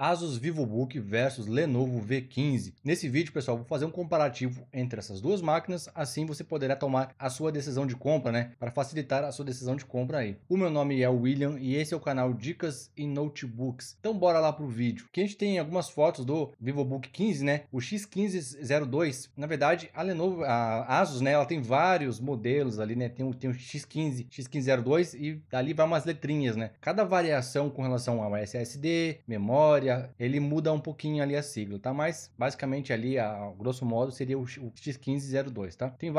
Asus Vivobook versus Lenovo V15. Nesse vídeo, pessoal, vou fazer um comparativo entre essas duas máquinas, assim você poderá tomar a sua decisão de compra, né? Para facilitar a sua decisão de compra aí. O meu nome é William e esse é o canal Dicas em Notebooks. Então bora lá pro vídeo. Aqui a gente tem algumas fotos do Vivobook 15, né? O X1502. Na verdade, a Lenovo, a Asus, né? Ela tem vários modelos ali, né? Tem o X15, X1502 e dali vai umas letrinhas, né? Cada variação com relação ao SSD, memória, ele muda um pouquinho ali a sigla, tá? Mas basicamente ali, a grosso modo, seria o X1502, tá? Tem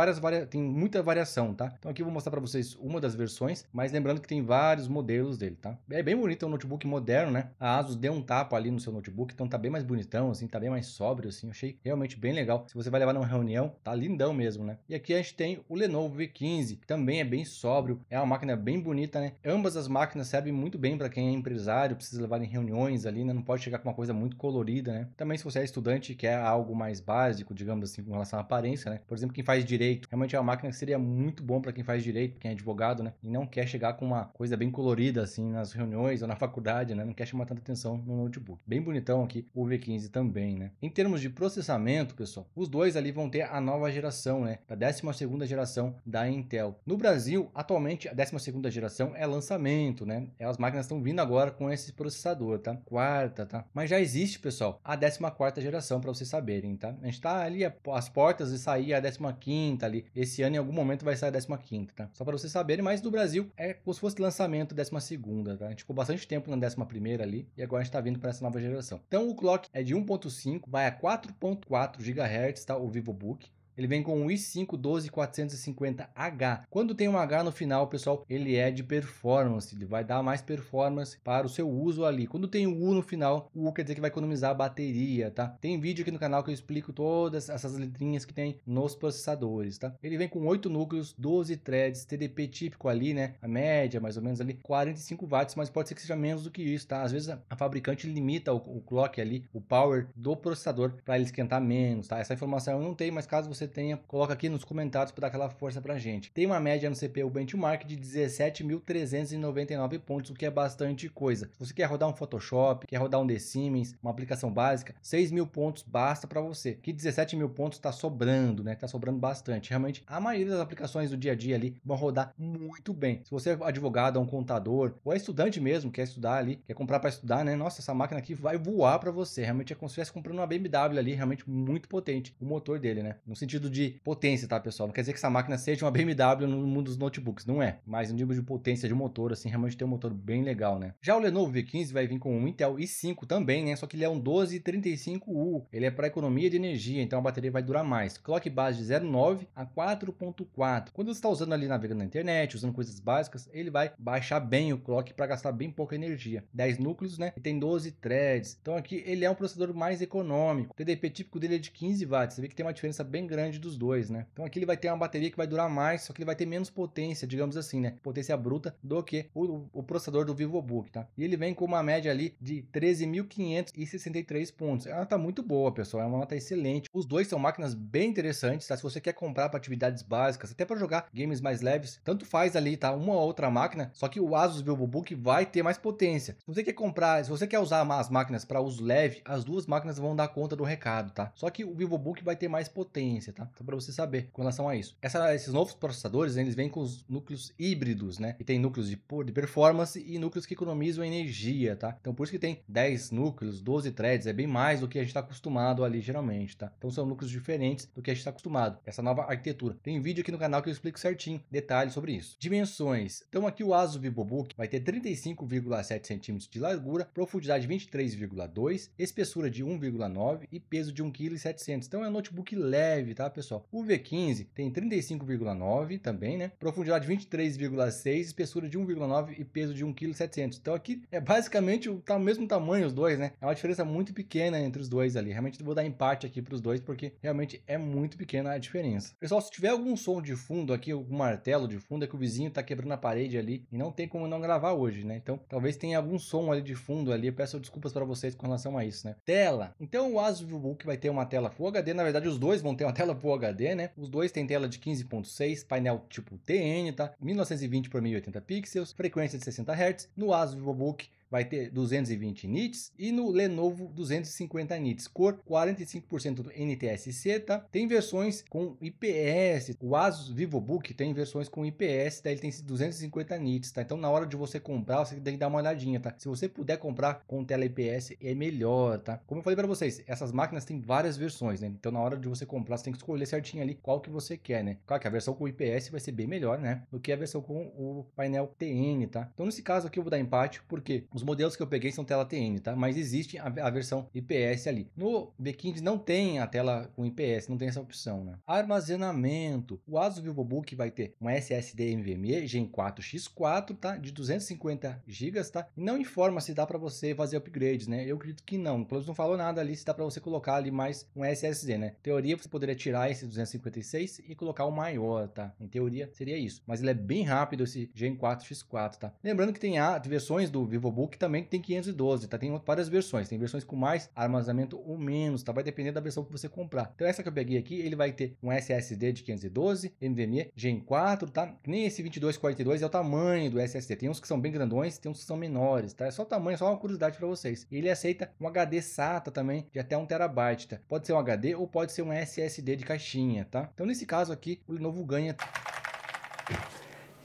muita variação, tá? Então aqui eu vou mostrar para vocês uma das versões, mas lembrando que tem vários modelos dele, tá? É bem bonito, é um notebook moderno, né? A Asus deu um tapa ali no seu notebook, então tá bem mais bonitão, assim, tá bem mais sóbrio, assim, eu achei realmente bem legal. Se você vai levar numa reunião, tá lindão mesmo, né? E aqui a gente tem o Lenovo V15, que também é bem sóbrio, é uma máquina bem bonita, né? Ambas as máquinas servem muito bem para quem é empresário, precisa levar em reuniões ali, né? Não pode chegar com uma coisa muito colorida, né? Também se você é estudante e quer algo mais básico, digamos assim, com relação à aparência, né? Por exemplo, quem faz direito, realmente é uma máquina que seria muito bom para quem faz direito, quem é advogado, né? E não quer chegar com uma coisa bem colorida, assim, nas reuniões ou na faculdade, né? Não quer chamar tanta atenção no notebook. Bem bonitão aqui o V15 também, né? Em termos de processamento, pessoal, os dois ali vão ter a nova geração, né? A 12ª geração da Intel. No Brasil, atualmente, a 12ª geração é lançamento, né? As máquinas estão vindo agora com esse processador, tá? Quarta, tá? Mas já existe, pessoal, a 14ª geração, para vocês saberem, tá? A gente tá ali às portas de sair a 15ª ali. Esse ano, em algum momento, vai sair a 15ª, tá? Só para vocês saberem, mas no Brasil é como se fosse lançamento 12ª, tá? A gente ficou bastante tempo na 11ª ali e agora a gente tá vindo para essa nova geração. Então, o clock é de 1.5, vai a 4.4 GHz, tá? O Vivobook. Ele vem com o i5-12-450H. Quando tem um H no final, pessoal, ele é de performance. Ele vai dar mais performance para o seu uso ali. Quando tem o U no final, o U quer dizer que vai economizar a bateria, tá? Tem vídeo aqui no canal que eu explico todas essas letrinhas que tem nos processadores, tá? Ele vem com 8 núcleos, 12 threads, TDP típico ali, né? A média, mais ou menos ali, 45 watts, mas pode ser que seja menos do que isso, tá? Às vezes a fabricante limita o clock ali, o power do processador para ele esquentar menos, tá? Essa informação eu não tenho, mas caso você tenha, coloca aqui nos comentários para dar aquela força pra gente. Tem uma média no CPU Benchmark de 17.399 pontos, o que é bastante coisa. Se você quer rodar um Photoshop, quer rodar um The Sims, uma aplicação básica, 6.000 pontos basta para você. Que 17.000 pontos tá sobrando, né? Tá sobrando bastante. Realmente, a maioria das aplicações do dia a dia ali vão rodar muito bem. Se você é advogado, é um contador, ou é estudante mesmo, quer estudar ali, quer comprar para estudar, né? Nossa, essa máquina aqui vai voar para você. Realmente é como se estivesse comprando uma BMW ali, realmente muito potente, o motor dele, né? No sentido de potência, tá, pessoal? Não quer dizer que essa máquina seja uma BMW no mundo dos notebooks, não é. Mas no nível de potência de motor, assim, realmente tem um motor bem legal, né? Já o Lenovo V15 vai vir com um Intel i5 também, né? Só que ele é um 1235U. Ele é para economia de energia, então a bateria vai durar mais. Clock base de 0.9 a 4.4. Quando você está usando ali, navegando na internet, usando coisas básicas, ele vai baixar bem o clock para gastar bem pouca energia. 10 núcleos, né? E tem 12 threads. Então aqui ele é um processador mais econômico. O TDP típico dele é de 15 watts. Você vê que tem uma diferença bem grande dos dois, né? Então aqui ele vai ter uma bateria que vai durar mais, só que ele vai ter menos potência, digamos assim, né? Potência bruta do que o processador do Vivobook, tá? E ele vem com uma média ali de 13.563 pontos. É uma nota muito boa, pessoal. É uma nota excelente. Os dois são máquinas bem interessantes, tá? Se você quer comprar para atividades básicas, até para jogar games mais leves, tanto faz ali, tá? Uma ou outra máquina, só que o Asus Vivobook vai ter mais potência. Se você quer comprar, se você quer usar as máquinas para uso leve, as duas máquinas vão dar conta do recado, tá? Só que o Vivobook vai ter mais potência, tá? Só para você saber com relação a isso. Esses novos processadores, né, eles vêm com os núcleos híbridos, né? E tem núcleos de performance e núcleos que economizam energia, tá? Então por isso que tem 10 núcleos, 12 threads, é bem mais do que a gente está acostumado ali geralmente, tá? Então são núcleos diferentes do que a gente está acostumado. Essa nova arquitetura. Tem vídeo aqui no canal que eu explico certinho, detalhes sobre isso. Dimensões. Então aqui o Asus Vivobook vai ter 35,7 cm de largura, profundidade 23,2, espessura de 1,9 e peso de 1,7 kg. Então é um notebook leve, tá, pessoal? O V15 tem 35,9 também, né? Profundidade 23,6, espessura de 1,9 e peso de 1,7 kg. Então aqui é basicamente o mesmo tamanho os dois, né? É uma diferença muito pequena entre os dois ali. Realmente vou dar empate aqui para os dois porque realmente é muito pequena a diferença. Pessoal, se tiver algum som de fundo aqui, algum martelo de fundo, é que o vizinho tá quebrando a parede ali e não tem como não gravar hoje, né? Então talvez tenha algum som ali de fundo ali. Eu peço desculpas para vocês com relação a isso, né? Tela. Então o Asus Vivobook vai ter uma tela Full HD. Na verdade, os dois vão ter uma tela Full HD, né? Os dois têm tela de 15.6, painel tipo TN, tá? 1920 por 1080 pixels, frequência de 60 Hz. No Asus Vivobook vai ter 220 nits e no Lenovo 250 nits, cor 45% NTSC, tá? Tem versões com IPS, o Asus Vivobook tem versões com IPS, daí ele tem 250 nits, tá? Então na hora de você comprar, você tem que dar uma olhadinha, tá? Se você puder comprar com tela IPS é melhor, tá? Como eu falei para vocês, essas máquinas têm várias versões, né? Então na hora de você comprar, você tem que escolher certinho ali qual que você quer, né? Claro que a versão com IPS vai ser bem melhor, né? Do que a versão com o painel TN, tá? Então nesse caso aqui eu vou dar empate, porque os modelos que eu peguei são tela TN, tá? Mas existe a versão IPS ali. No V15 não tem a tela com IPS, não tem essa opção, né? Armazenamento. O Asus Vivobook vai ter um SSD NVMe Gen 4 X4, tá? De 250 GB, tá? E não informa se dá para você fazer upgrades, né? Eu acredito que não. Pelo menos não falou nada ali se dá para você colocar ali mais um SSD, né? Em teoria você poderia tirar esse 256 e colocar o maior, tá? Em teoria seria isso. Mas ele é bem rápido esse Gen 4 X4, tá? Lembrando que tem versões do Vivobook também que tem 512, tá? Tem várias versões. Tem versões com mais armazenamento ou menos, tá? Vai depender da versão que você comprar. Então essa que eu peguei aqui, ele vai ter um SSD de 512, NVMe Gen 4, tá? Nem esse 2242 é o tamanho do SSD. Tem uns que são bem grandões, tem uns que são menores, tá? É só o tamanho, é só uma curiosidade para vocês. Ele aceita um HD SATA também de até 1 TB, tá? Pode ser um HD ou pode ser um SSD de caixinha, tá? Então nesse caso aqui, o Lenovo ganha.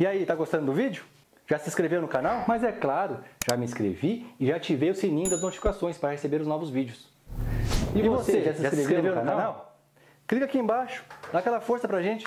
E aí, tá gostando do vídeo? Já se inscreveu no canal? Mas é claro, já me inscrevi e já ativei o sininho das notificações para receber os novos vídeos. E você, já se inscreveu no canal? Clica aqui embaixo, dá aquela força pra gente.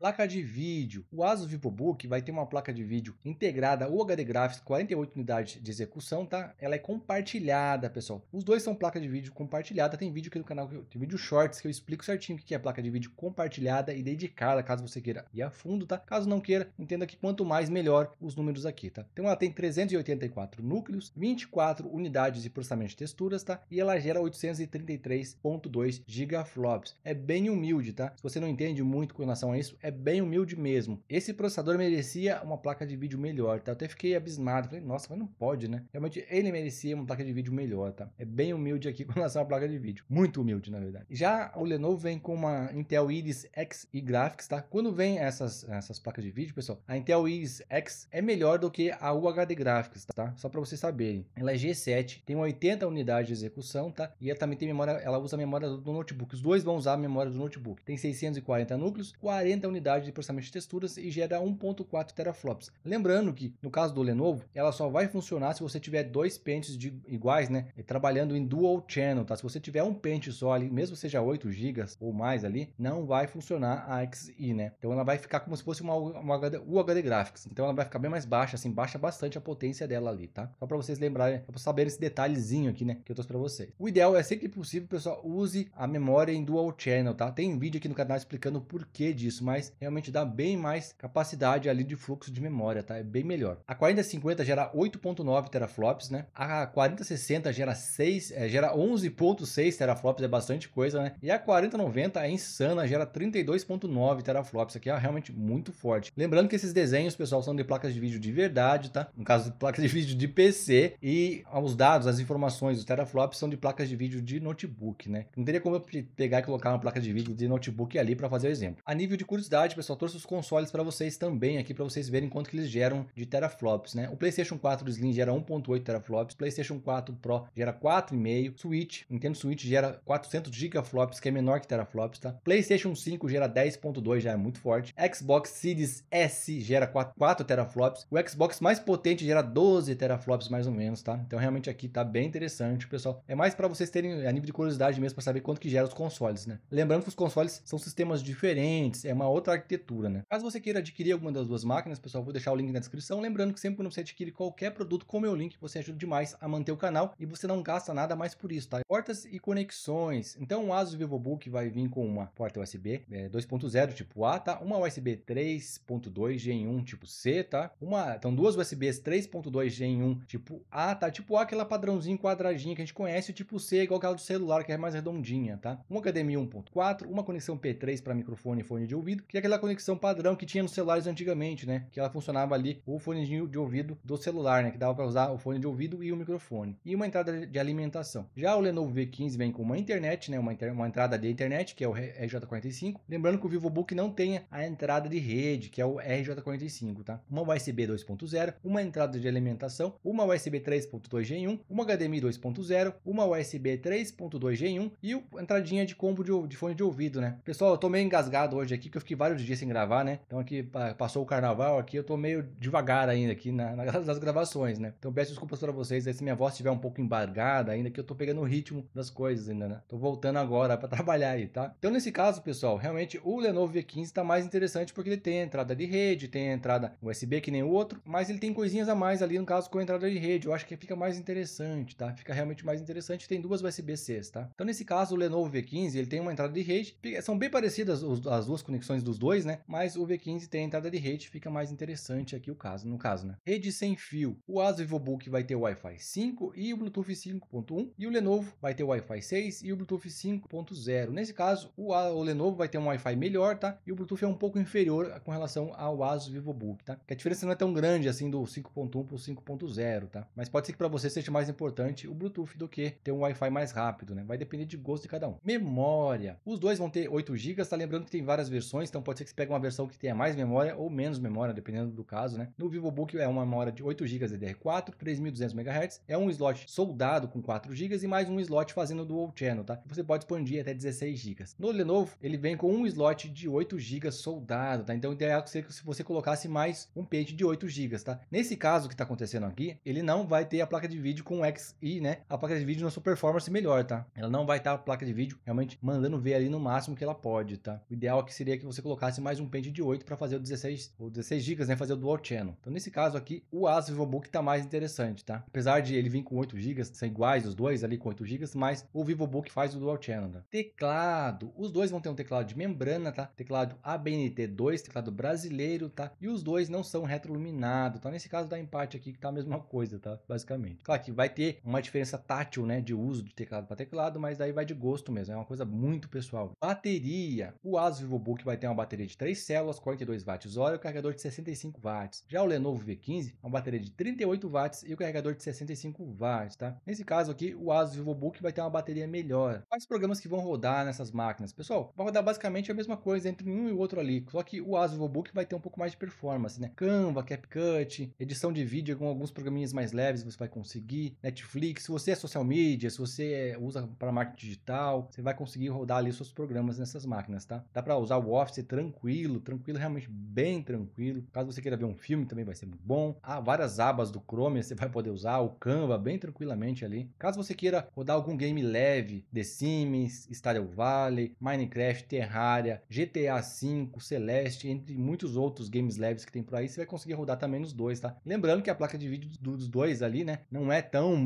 Placa de vídeo. O Asus Vivobook vai ter uma placa de vídeo integrada UHD Graphics, 48 unidades de execução, tá? Ela é compartilhada, pessoal. Os dois são placa de vídeo compartilhada. Tem vídeo aqui no canal, tem vídeo shorts que eu explico certinho o que é placa de vídeo compartilhada e dedicada, caso você queira ir a fundo, tá? Caso não queira, entenda que quanto mais, melhor os números aqui, tá? Então ela tem 384 núcleos, 24 unidades de processamento de texturas, tá? E ela gera 833.2 gigaflops. É bem humilde, tá? Se você não entende muito com relação a isso, é bem humilde mesmo. Esse processador merecia uma placa de vídeo melhor, tá? Eu até fiquei abismado, falei, nossa, mas não pode, né? Realmente ele merecia uma placa de vídeo melhor, tá? É bem humilde aqui com relação à placa de vídeo, muito humilde, na verdade. Já o Lenovo vem com uma Intel Iris X e Graphics, tá? Quando vem essas placas de vídeo, pessoal, a Intel Iris X é melhor do que a UHD Graphics, tá? Só para vocês saberem. Ela é G7, tem 80 unidades de execução, tá? E ela também tem memória, ela usa a memória do notebook. Os dois vão usar a memória do notebook. Tem 640 núcleos, 40 unidade de processamento de texturas e gera 1.4 teraflops. Lembrando que no caso do Lenovo, ela só vai funcionar se você tiver dois pentes iguais, né? Trabalhando em dual channel, tá? Se você tiver um pente só ali, mesmo que seja 8 GB ou mais ali, não vai funcionar a Xe, né? Então ela vai ficar como se fosse uma UHD Graphics. Então ela vai ficar bem mais baixa, assim, baixa bastante a potência dela ali, tá? Só para vocês lembrarem, para saberem esse detalhezinho aqui, né? Que eu trouxe para vocês. O ideal é sempre possível, pessoal, use a memória em dual channel, tá? Tem vídeo aqui no canal explicando o porquê disso, mas realmente dá bem mais capacidade ali de fluxo de memória, tá? É bem melhor. A 4050 gera 8.9 teraflops, né? A 4060 gera 11.6 teraflops, é bastante coisa, né? E a 4090 é insana, gera 32.9 teraflops, aqui é realmente muito forte. Lembrando que esses desenhos, pessoal, são de placas de vídeo de verdade, tá? No caso, placas de vídeo de PC, e os dados, as informações dos teraflops são de placas de vídeo de notebook, né? Não teria como eu pegar e colocar uma placa de vídeo de notebook ali para fazer o exemplo. A nível de curiosidade, pessoal, trouxe os consoles para vocês também aqui, para vocês verem quanto que eles geram de teraflops, né? O Playstation 4 Slim gera 1.8 teraflops, Playstation 4 Pro gera 4,5, Switch, Nintendo Switch gera 400 gigaflops, que é menor que teraflops, tá? Playstation 5 gera 10.2, já é muito forte. Xbox Series S gera 4 teraflops, o Xbox mais potente gera 12 teraflops mais ou menos, tá? Então realmente aqui tá bem interessante, pessoal. É mais para vocês terem a nível de curiosidade mesmo, para saber quanto que gera os consoles, né? Lembrando que os consoles são sistemas diferentes, é uma outra arquitetura, né? Caso você queira adquirir alguma das duas máquinas, pessoal, vou deixar o link na descrição. Lembrando que sempre quando você adquire qualquer produto com o meu link, você ajuda demais a manter o canal e você não gasta nada mais por isso, tá? Portas e conexões. Então o Asus Vivobook vai vir com uma porta USB 2.0 tipo A, tá? Uma USB 3.2 Gen 1 tipo C, tá? Então duas USBs 3.2 Gen 1 tipo A, tá? Tipo A, aquela padrãozinho quadradinha que a gente conhece, o tipo C é igual aquela do celular, que é mais redondinha, tá? Uma HDMI 1.4, uma conexão P3 para microfone e fone de ouvido, que aquela conexão padrão que tinha nos celulares antigamente, né? Que ela funcionava ali o fonezinho de ouvido do celular, né? Que dava para usar o fone de ouvido e o microfone. E uma entrada de alimentação. Já o Lenovo V15 vem com uma internet, né? Uma entrada de internet, que é o RJ45. Lembrando que o Vivobook não tem a entrada de rede, que é o RJ45, tá? Uma USB 2.0, uma entrada de alimentação, uma USB 3.2 Gen 1, uma HDMI 2.0, uma USB 3.2 Gen 1 e uma entradinha de combo de fone de ouvido, né? Pessoal, eu tô meio engasgado hoje aqui, que eu fiquei vários dias sem gravar, né? Então aqui passou o carnaval, aqui eu tô meio devagar ainda aqui nas gravações, né? Então peço desculpas para vocês aí se minha voz estiver um pouco embargada ainda, que eu tô pegando o ritmo das coisas ainda, né? Tô voltando agora para trabalhar aí, tá? Então nesse caso, pessoal, realmente o Lenovo V15 tá mais interessante porque ele tem a entrada de rede, tem a entrada USB que nem o outro, mas ele tem coisinhas a mais ali, no caso com a entrada de rede, eu acho que fica mais interessante, tá? Fica realmente mais interessante, tem duas USB-Cs, tá? Então nesse caso o Lenovo V15, ele tem uma entrada de rede, são bem parecidas as duas conexões dos dois, né? Mas o V15 tem a entrada de rede, fica mais interessante aqui no caso, né? Rede sem fio, o Asus Vivobook vai ter o Wi-Fi 5 e o Bluetooth 5.1 e o Lenovo vai ter o Wi-Fi 6 e o Bluetooth 5.0. Nesse caso, o Lenovo vai ter um Wi-Fi melhor, tá? E o Bluetooth é um pouco inferior com relação ao Asus Vivobook, tá? Que a diferença não é tão grande assim do 5.1 pro 5.0, tá? Mas pode ser que para você seja mais importante o Bluetooth do que ter um Wi-Fi mais rápido, né? Vai depender de gosto de cada um. Memória. Os dois vão ter 8 GB, tá? Lembrando que tem várias versões, então pode ser que você pegue uma versão que tenha mais memória ou menos memória, dependendo do caso, né? No Vivobook é uma memória de 8 GB DDR4, 3200 MHz, é um slot soldado com 4 GB e mais um slot fazendo dual channel, tá? Você pode expandir até 16 GB. No Lenovo, ele vem com um slot de 8 GB soldado, tá? Então o ideal seria que se você colocasse mais um pente de 8 GB, tá? Nesse caso que tá acontecendo aqui, ele não vai ter a placa de vídeo com Xe, né? A placa de vídeo na sua performance melhor, tá? Ela não vai estar a placa de vídeo realmente mandando ver ali no máximo que ela pode, tá? O ideal aqui seria que você colocasse mais um pente de 8 para fazer o 16 GB, né? Fazer o dual channel. Então nesse caso aqui, o Asus Vivobook tá mais interessante, tá? Apesar de ele vir com 8 GB, são iguais os dois ali com 8 GB, mas o Vivobook faz o dual channel, tá? Teclado. Os dois vão ter um teclado de membrana, tá? Teclado ABNT2, teclado brasileiro, tá? E os dois não são retroiluminados, tá? Nesse caso dá empate aqui que tá a mesma coisa, tá? Basicamente. Claro que vai ter uma diferença tátil, né? De uso de teclado para teclado, mas daí vai de gosto mesmo. É uma coisa muito pessoal. Bateria. O Asus Vivobook vai ter uma bateria de 3 células, 42 Wh, carregador de 65 watts. Já o Lenovo V15, uma bateria de 38 watts e o carregador de 65 watts, tá? Nesse caso aqui, o Asus Vivobook vai ter uma bateria melhor. Quais programas que vão rodar nessas máquinas? Pessoal, vai rodar basicamente a mesma coisa entre um e o outro ali, só que o Asus Vivobook vai ter um pouco mais de performance, né? Canva, CapCut, edição de vídeo com alguns programinhas mais leves, você vai conseguir, Netflix, se você é social media, se você usa para marketing digital, você vai conseguir rodar ali seus programas nessas máquinas, tá? Dá para usar o Office tranquilo, realmente bem tranquilo. Caso você queira ver um filme, também vai ser muito bom. Há várias abas do Chrome, você vai poder usar o Canva bem tranquilamente ali. Caso você queira rodar algum game leve, The Sims, Stardew Valley, Minecraft, Terraria, GTA V, Celeste, entre muitos outros games leves que tem por aí, você vai conseguir rodar também nos dois, tá? Lembrando que a placa de vídeo dos dois ali, né, não é tão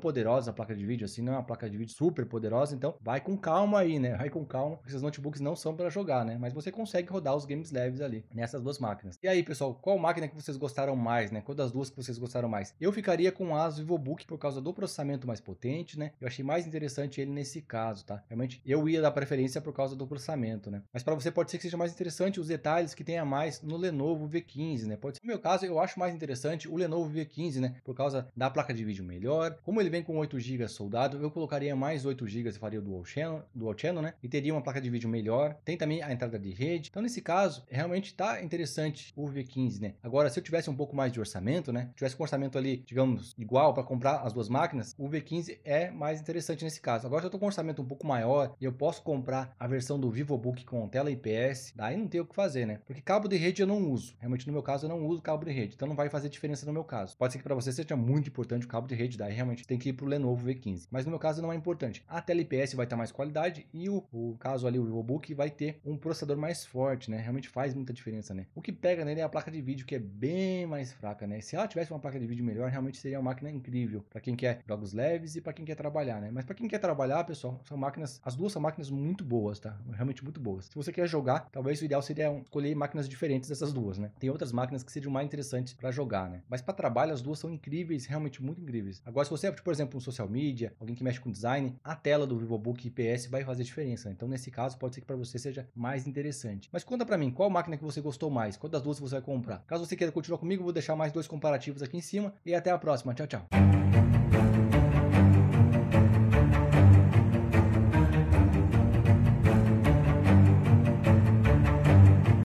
poderosa a placa de vídeo assim, não é uma placa de vídeo super poderosa, então vai com calma aí, né? Vai com calma, porque esses notebooks não são para jogar, né? Mas você consegue rodar os games leves ali nessas duas máquinas. E aí, pessoal, qual máquina que vocês gostaram mais, né? Qual das duas que vocês gostaram mais? Eu ficaria com o Asus Vivobook por causa do processamento mais potente, né? Eu achei mais interessante ele nesse caso, tá? Realmente eu ia dar preferência por causa do processamento, né? Mas para você pode ser que seja mais interessante os detalhes que tenha mais no Lenovo V15, né? Pode ser. No meu caso, eu acho mais interessante o Lenovo V15, né? Por causa da placa de vídeo melhor. Como ele vem com 8 GB soldado, eu colocaria mais 8 GB e faria o dual channel, né? E teria uma placa de vídeo melhor. Tem também a entrada de rede. Então, nesse caso, realmente tá interessante o V15, né? Agora, se eu tivesse um pouco mais de orçamento, né? Tivesse um orçamento ali, digamos, igual para comprar as duas máquinas, o V15 é mais interessante nesse caso. Agora, se eu tô com um orçamento um pouco maior e eu posso comprar a versão do Vivobook com tela IPS, daí não tem o que fazer, né? Porque cabo de rede eu não uso. Realmente, no meu caso, eu não uso cabo de rede. Então, não vai fazer diferença no meu caso. Pode ser que para você seja muito importante o cabo de rede, daí realmente tem que ir pro Lenovo V15. Mas no meu caso, não é importante. A tela IPS vai estar mais qualidade e o caso ali, o Vivobook, vai ter um processador mais forte, né? Realmente faz muita diferença, né? O que pega nele é a placa de vídeo, que é bem mais fraca, né? Se ela tivesse uma placa de vídeo melhor, realmente seria uma máquina incrível para quem quer jogos leves e para quem quer trabalhar, né? Mas para quem quer trabalhar, pessoal, são máquinas, as duas são máquinas muito boas, tá? Realmente muito boas. Se você quer jogar, talvez o ideal seria escolher máquinas diferentes dessas duas, né? Tem outras máquinas que seriam mais interessantes para jogar, né? Mas para trabalho, as duas são incríveis, realmente muito incríveis. Agora, se você é, por exemplo, um social media, alguém que mexe com design, a tela do Vivobook IPS vai fazer diferença, né? Então, nesse caso, pode ser que para você seja mais interessante interessante. Mas conta pra mim, qual máquina que você gostou mais? Qual das duas você vai comprar? Caso você queira continuar comigo, vou deixar mais dois comparativos aqui em cima. E até a próxima. Tchau, tchau.